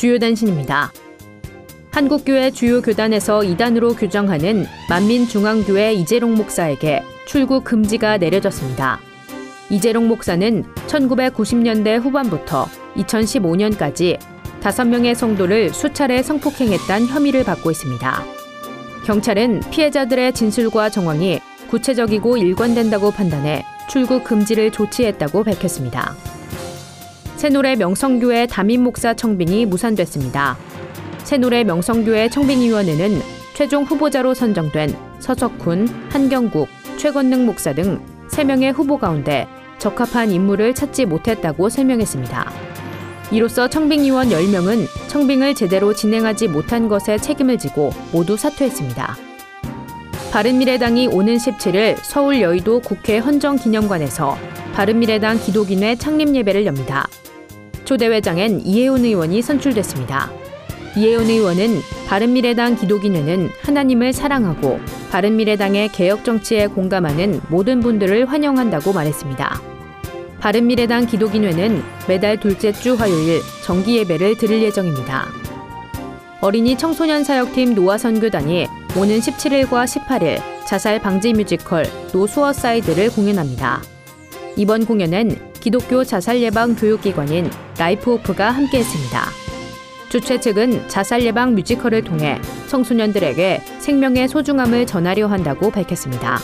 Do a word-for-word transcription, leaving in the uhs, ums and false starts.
주요 단신입니다. 한국교회 주요 교단에서 이단으로 규정하는 만민중앙교회 이재록 목사에게 출국 금지가 내려졌습니다. 이재록 목사는 천구백구십 년대 후반부터 이천십오 년까지 다섯 명의 성도를 수차례 성폭행했다는 혐의를 받고 있습니다. 경찰은 피해자들의 진술과 정황이 구체적이고 일관된다고 판단해 출국 금지를 조치했다고 밝혔습니다. 새노래 명성교회 담임 목사 청빙이 무산됐습니다. 새노래 명성교회 청빙위원회는 최종 후보자로 선정된 서석훈, 한경국, 최건능 목사 등 세 명의 후보 가운데 적합한 인물을 찾지 못했다고 설명했습니다. 이로써 청빙위원 열 명은 청빙을 제대로 진행하지 못한 것에 책임을 지고 모두 사퇴했습니다. 바른미래당이 오는 십칠 일 서울 여의도 국회 헌정기념관에서 바른미래당 기도기내 창립예배를 엽니다. 초대회장엔 이혜훈 의원이 선출됐습니다. 이혜훈 의원은 바른미래당 기도기내는 하나님을 사랑하고 바른미래당의 개혁정치에 공감하는 모든 분들을 환영한다고 말했습니다. 바른미래당 기도기내는 매달 둘째 주 화요일 정기예배를 드릴 예정입니다. 어린이 청소년사역팀 노아선교단이 오는 십칠 일과 십팔 일 자살 방지 뮤지컬 노 수어사이드를 공연합니다. 이번 공연은 기독교 자살 예방 교육기관인 라이프호프가 함께했습니다. 주최 측은 자살 예방 뮤지컬을 통해 청소년들에게 생명의 소중함을 전하려 한다고 밝혔습니다.